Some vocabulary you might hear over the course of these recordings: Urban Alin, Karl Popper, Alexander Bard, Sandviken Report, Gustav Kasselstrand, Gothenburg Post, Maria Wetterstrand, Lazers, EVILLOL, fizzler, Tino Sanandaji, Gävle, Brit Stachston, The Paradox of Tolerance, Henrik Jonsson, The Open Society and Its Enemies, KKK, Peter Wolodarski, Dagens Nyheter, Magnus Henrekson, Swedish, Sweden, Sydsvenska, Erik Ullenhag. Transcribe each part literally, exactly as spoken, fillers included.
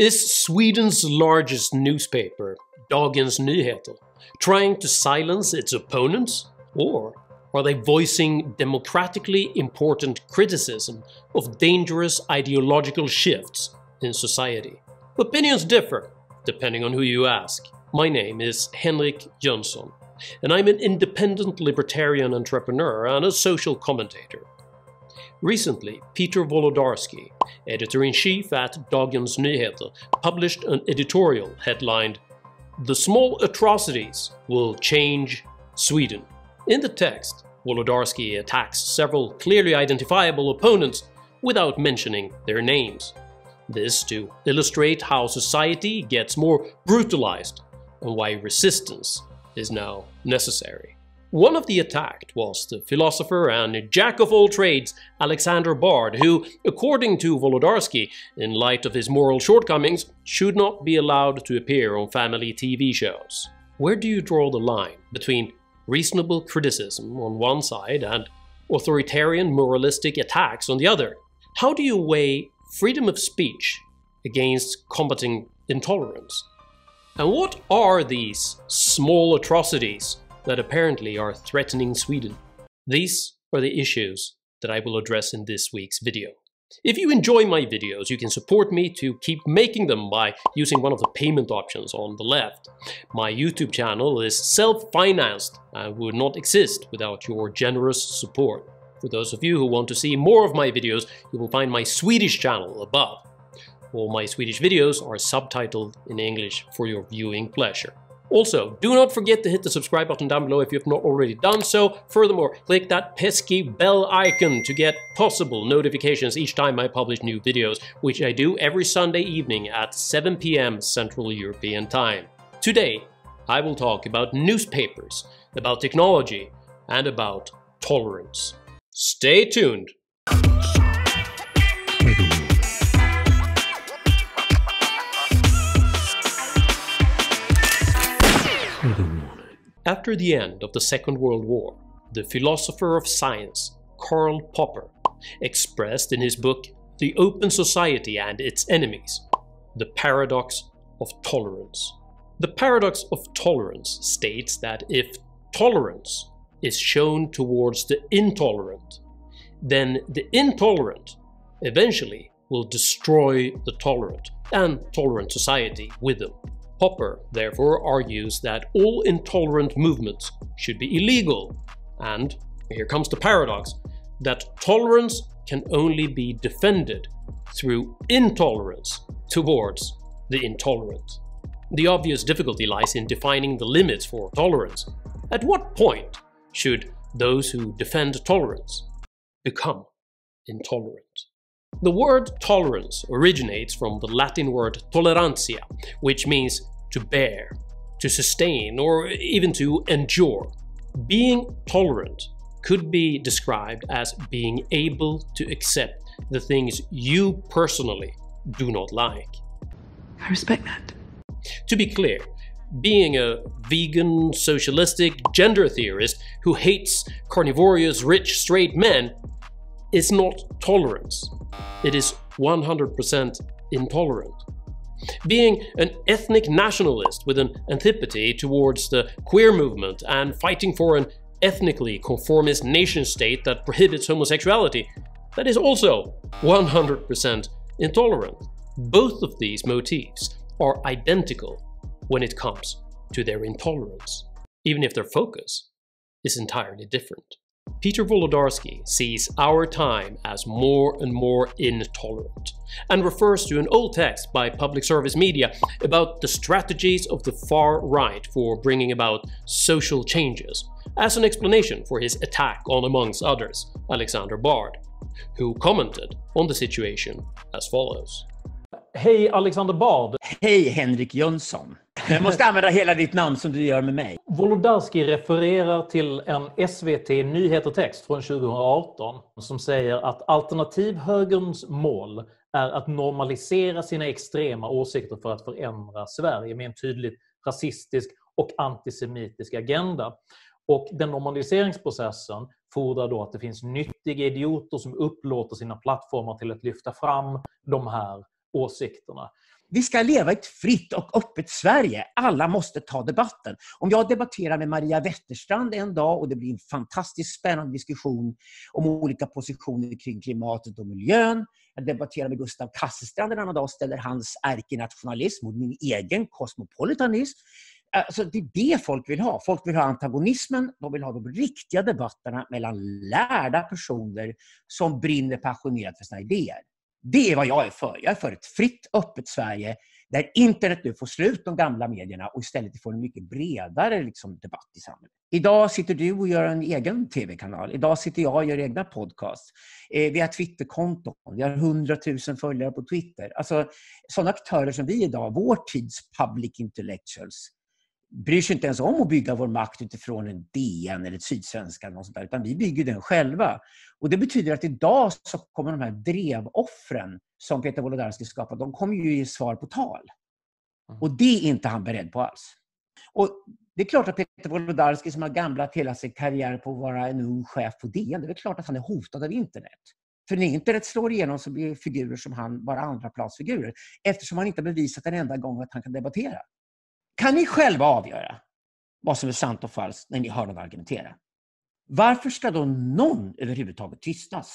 Is Sweden's largest newspaper, Dagens Nyheter, trying to silence its opponents? Or are they voicing democratically important criticism of dangerous ideological shifts in society? Opinions differ, depending on who you ask. My name is Henrik Jonsson, and I'm an independent libertarian entrepreneur and a social commentator. Recently, Peter Wolodarski, editor-in-chief at Dagens Nyheter, published an editorial headlined, "The Small Atrocities Will Change Sweden." In the text, Wolodarski attacks several clearly identifiable opponents without mentioning their names. This to illustrate how society gets more brutalized and why resistance is now necessary. One of the attacked was the philosopher and jack-of-all-trades Alexander Bard, who, according to Wolodarski, in light of his moral shortcomings, should not be allowed to appear on family T V shows. Where do you draw the line between reasonable criticism on one side and authoritarian moralistic attacks on the other? How do you weigh freedom of speech against combating intolerance? And what are these small atrocities that apparently are threatening Sweden? These are the issues that I will address in this week's video. If you enjoy my videos, you can support me to keep making them by using one of the payment options on the left. My YouTube channel is self-financed and would not exist without your generous support. For those of you who want to see more of my videos, you will find my Swedish channel above. All my Swedish videos are subtitled in English for your viewing pleasure. Also, do not forget to hit the subscribe button down below if you have not already done so. Furthermore, click that pesky bell icon to get possible notifications each time I publish new videos, which I do every Sunday evening at seven p m Central European Time. Today, I will talk about newspapers, about technology, and about tolerance. Stay tuned! After the end of the Second World War, the philosopher of science, Karl Popper, expressed in his book The Open Society and Its Enemies, the paradox of tolerance. The paradox of tolerance states that if tolerance is shown towards the intolerant, then the intolerant eventually will destroy the tolerant and tolerant society with them. Popper therefore argues that all intolerant movements should be illegal, and here comes the paradox, that tolerance can only be defended through intolerance towards the intolerant. The obvious difficulty lies in defining the limits for tolerance. At what point should those who defend tolerance become intolerant? The word tolerance originates from the Latin word tolerantia, which means to bear, to sustain, or even to endure. Being tolerant could be described as being able to accept the things you personally do not like. I respect that. To be clear, being a vegan, socialistic gender theorist who hates carnivorous, rich, straight men is not tolerance. It is one hundred percent intolerant. Being an ethnic nationalist with an antipathy towards the queer movement and fighting for an ethnically conformist nation-state that prohibits homosexuality, that is also one hundred percent intolerant. Both of these motives are identical when it comes to their intolerance, even if their focus is entirely different. Peter Wolodarski sees our time as more and more intolerant, and refers to an old text by public service media about the strategies of the far right for bringing about social changes, as an explanation for his attack on, amongst others, Alexander Bard, who commented on the situation as follows. Hej Alexander Bard. Hej Henrik Jonsson. Jag måste använda hela ditt namn som du gör med mig. Wolodarski refererar till en S V T-nyhetertext från tjugo arton som säger att alternativhögerns mål är att normalisera sina extrema åsikter för att förändra Sverige med en tydligt rasistisk och antisemitisk agenda. Och den normaliseringsprocessen fordrar då att det finns nyttiga idioter som upplåter sina plattformar till att lyfta fram de här åsikterna. vi ska leva i ett fritt och öppet Sverige. Alla måste ta debatten. Om jag debatterar med Maria Wetterstrand en dag och det blir en fantastiskt spännande diskussion om olika positioner kring klimatet och miljön. Jag debatterar med Gustav Kasselstrand en annan dag och ställer hans ärkenationalism mot min egen kosmopolitanism. Alltså det är det folk vill ha. Folk vill ha antagonismen, de vill ha de riktiga debatterna mellan lärda personer som brinner passionerat för sina idéer. Det är vad jag är för. Jag är för ett fritt, öppet Sverige där internet nu får slut de gamla medierna och istället får en mycket bredare liksom, debatt i samhället. Idag sitter du och gör en egen tv-kanal. Idag sitter jag och gör egna podcasts. Eh, vi har Twitter-konton. Vi har hundratusen följare på Twitter. Alltså sådana aktörer som vi idag, vår tids public intellectuals, bryr sig inte ens om att bygga vår makt utifrån en D N eller ett Sydsvenska eller något sånt där, utan vi bygger den själva. Och det betyder att idag så kommer de här drevoffren som Peter Wolodarski skapar, de kommer ju ge svar på tal. Och det är inte han beredd på alls. Och det är klart att Peter Wolodarski som har gamblat hela sin karriär på att vara en ung chef på D N, det är väl klart att han är hotad av internet. För när internet slår igenom så blir figurer som han bara andra platsfigurer, eftersom han inte har bevisat en enda gång att han kan debattera. Kan ni själva avgöra vad som är sant och falskt när ni hör dem argumentera? Varför ska då någon överhuvudtaget tystas?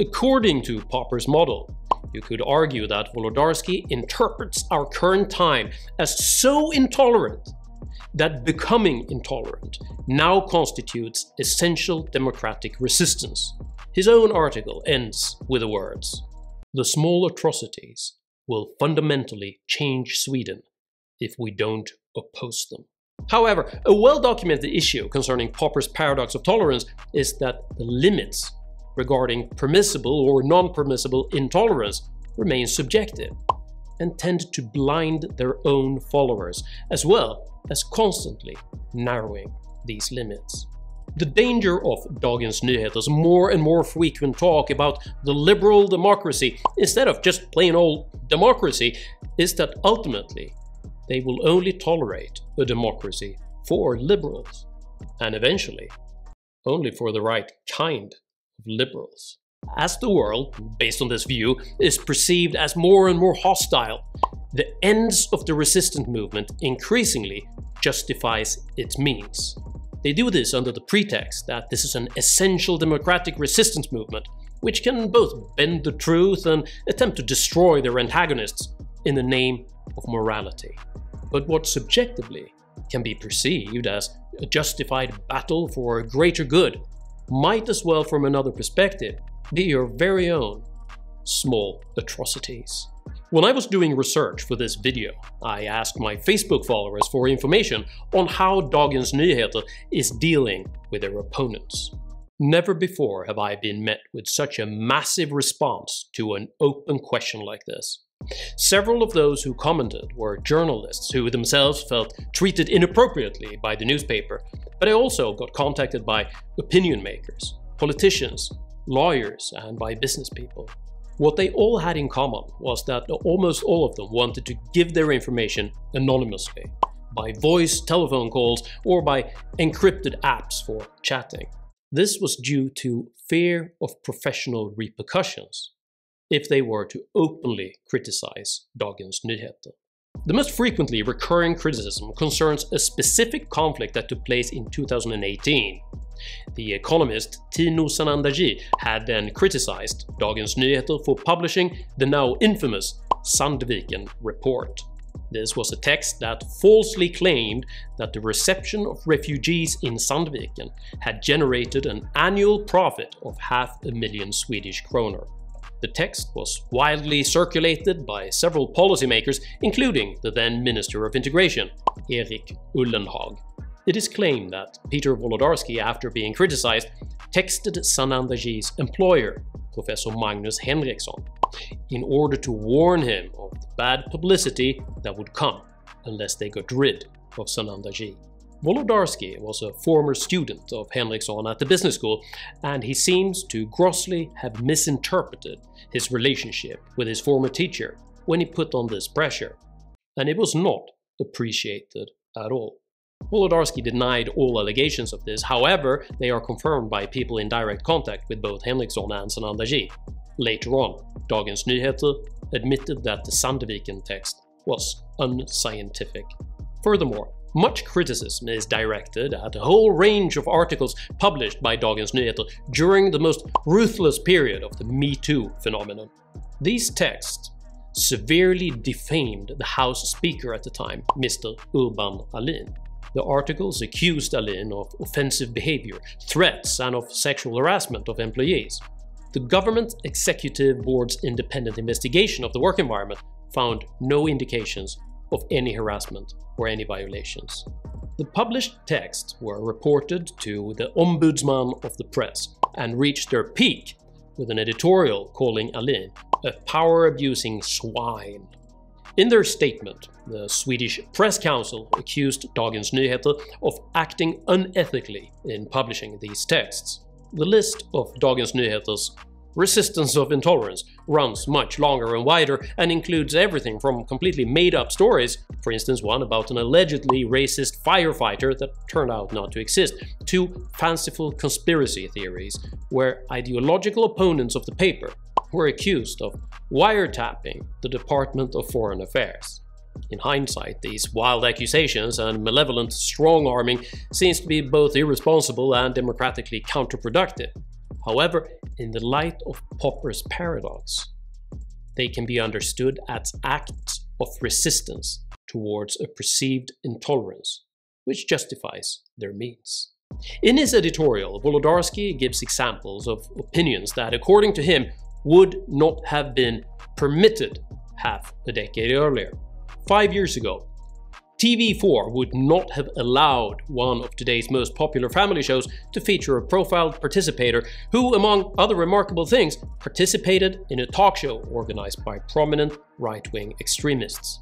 According to Popper's model, you could argue that Wolodarski interprets our current time as so intolerant that becoming intolerant now constitutes essential democratic resistance. His own article ends with the words, "The small atrocities will fundamentally change Sweden if we don't oppose them." However, a well-documented issue concerning Popper's paradox of tolerance is that the limits regarding permissible or non-permissible intolerance remain subjective and tend to blind their own followers, as well as constantly narrowing these limits. The danger of Dagens Nyheter's more and more frequent talk about the liberal democracy instead of just plain old democracy is that ultimately they will only tolerate a democracy for liberals, and eventually only for the right kind of liberals. As the world, based on this view, is perceived as more and more hostile, the ends of the resistance movement increasingly justifies its means. They do this under the pretext that this is an essential democratic resistance movement, which can both bend the truth and attempt to destroy their antagonists in the name of morality. But what subjectively can be perceived as a justified battle for a greater good might as well, from another perspective, be your very own small atrocities. When I was doing research for this video, I asked my Facebook followers for information on how Dagens Nyheter is dealing with their opponents. Never before have I been met with such a massive response to an open question like this. Several of those who commented were journalists who themselves felt treated inappropriately by the newspaper, but I also got contacted by opinion makers, politicians, lawyers, and by business people. What they all had in common was that almost all of them wanted to give their information anonymously, by voice telephone calls or by encrypted apps for chatting. This was due to fear of professional repercussions if they were to openly criticize Dagens Nyheter. The most frequently recurring criticism concerns a specific conflict that took place in two thousand eighteen. The economist Tino Sanandaji had then criticized Dagens Nyheter for publishing the now infamous Sandviken Report. This was a text that falsely claimed that the reception of refugees in Sandviken had generated an annual profit of half a million Swedish kronor. The text was widely circulated by several policymakers, including the then Minister of Integration, Erik Ullenhag. It is claimed that Peter Wolodarski, after being criticized, texted Sanandaji's employer, Professor Magnus Henrekson, in order to warn him of the bad publicity that would come unless they got rid of Sanandaji. Wolodarski was a former student of Henrekson at the business school, and he seems to grossly have misinterpreted his relationship with his former teacher when he put on this pressure, and it was not appreciated at all. Wolodarski denied all allegations of this, however, they are confirmed by people in direct contact with both Henrekson and Sanandaji. Later on, Dagens Nyheter admitted that the Sandviken text was unscientific. Furthermore, much criticism is directed at a whole range of articles published by Dagens Nyheter during the most ruthless period of the Me Too phenomenon. These texts severely defamed the House Speaker at the time, Mister Urban Alin. The articles accused Alin of offensive behavior, threats, and of sexual harassment of employees. The Government Executive Board's independent investigation of the work environment found no indications of any harassment or any violations. The published texts were reported to the Ombudsman of the Press and reached their peak with an editorial calling Alin a power-abusing swine. In their statement, the Swedish Press Council accused Dagens Nyheter of acting unethically in publishing these texts. The list of Dagens Nyheter's resistance of intolerance runs much longer and wider and includes everything from completely made-up stories, for instance one about an allegedly racist firefighter that turned out not to exist, to fanciful conspiracy theories where ideological opponents of the paper were accused of wiretapping the Department of Foreign Affairs. In hindsight, these wild accusations and malevolent strong-arming seems to be both irresponsible and democratically counterproductive. However, in the light of Popper's paradox, they can be understood as acts of resistance towards a perceived intolerance, which justifies their means. In his editorial, Wolodarski gives examples of opinions that, according to him, would not have been permitted half a decade earlier. Five years ago, T V four would not have allowed one of today's most popular family shows to feature a profiled participator who, among other remarkable things, participated in a talk show organized by prominent right-wing extremists.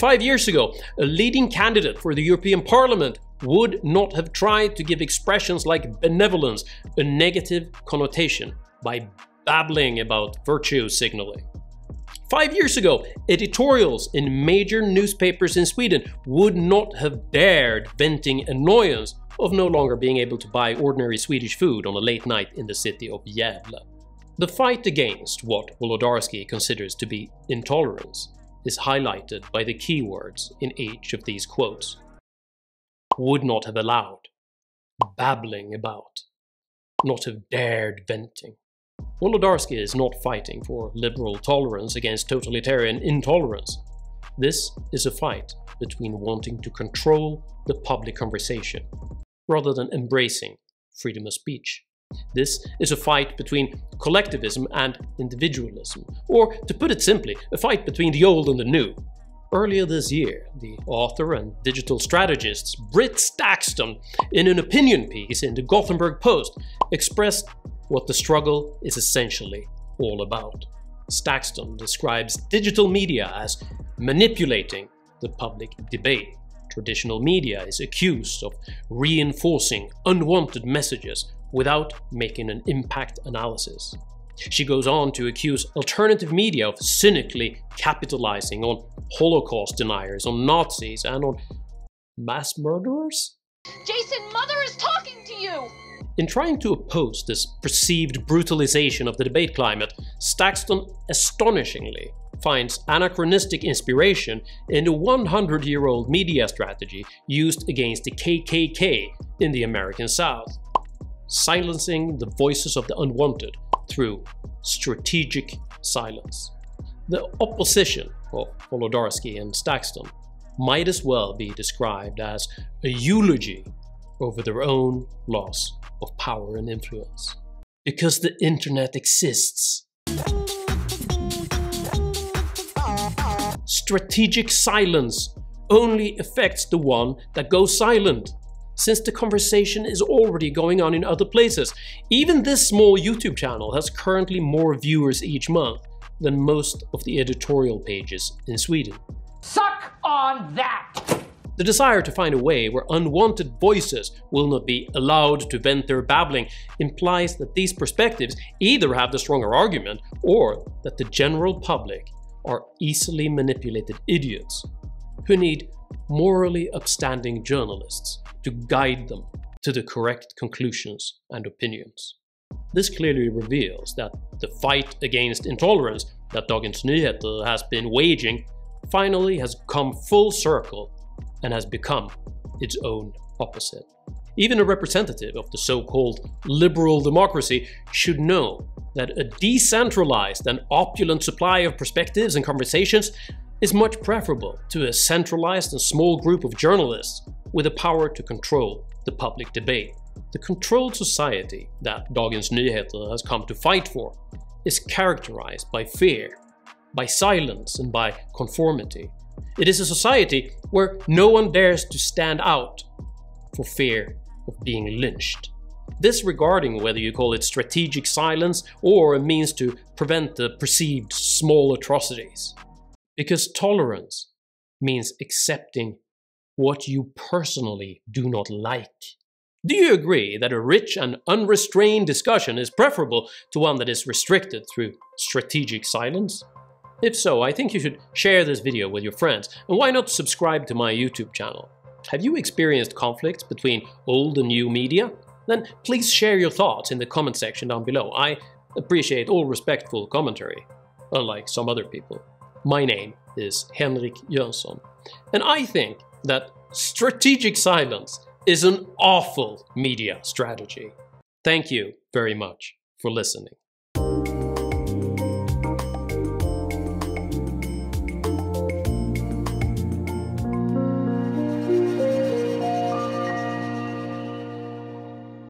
Five years ago, a leading candidate for the European Parliament would not have tried to give expressions like benevolence a negative connotation by babbling about virtue signaling. Five years ago, editorials in major newspapers in Sweden would not have dared venting annoyance of no longer being able to buy ordinary Swedish food on a late night in the city of Gävle. The fight against what Wolodarski considers to be intolerance is highlighted by the keywords in each of these quotes. Would not have allowed, babbling about, not have dared venting. Wolodarski is not fighting for liberal tolerance against totalitarian intolerance. This is a fight between wanting to control the public conversation rather than embracing freedom of speech. This is a fight between collectivism and individualism, or to put it simply, a fight between the old and the new. Earlier this year, the author and digital strategist Brit Stachston, in an opinion piece in the Gothenburg Post, expressed what the struggle is essentially all about. Stachston describes digital media as manipulating the public debate. Traditional media is accused of reinforcing unwanted messages without making an impact analysis. She goes on to accuse alternative media of cynically capitalizing on Holocaust deniers, on Nazis, and on mass murderers? Jason, Mother is talking to you! In trying to oppose this perceived brutalization of the debate climate, Stachston astonishingly finds anachronistic inspiration in the one hundred year old media strategy used against the K K K in the American South, silencing the voices of the unwanted through strategic silence. The opposition of Wolodarski and Stachston might as well be described as a eulogy over their own loss of power and influence. Because the internet exists. Strategic silence only affects the one that goes silent, since the conversation is already going on in other places. Even this small YouTube channel has currently more viewers each month than most of the editorial pages in Sweden. Suck on that! The desire to find a way where unwanted voices will not be allowed to vent their babbling implies that these perspectives either have the stronger argument or that the general public are easily manipulated idiots who need morally upstanding journalists to guide them to the correct conclusions and opinions. This clearly reveals that the fight against intolerance that Dagens Nyheter has been waging finally has come full circle and has become its own opposite. Even a representative of the so-called liberal democracy should know that a decentralized and opulent supply of perspectives and conversations is much preferable to a centralized and small group of journalists with the power to control the public debate. The controlled society that Dagens Nyheter has come to fight for is characterized by fear, by silence, and by conformity. It is a society where no one dares to stand out for fear of being lynched. Disregarding whether you call it strategic silence or a means to prevent the perceived small atrocities. Because tolerance means accepting what you personally do not like. Do you agree that a rich and unrestrained discussion is preferable to one that is restricted through strategic silence? If so, I think you should share this video with your friends, and why not subscribe to my YouTube channel? Have you experienced conflicts between old and new media? Then please share your thoughts in the comment section down below. I appreciate all respectful commentary, unlike some other people. My name is Henrik Jonsson, and I think that strategic silence is an awful media strategy. Thank you very much for listening.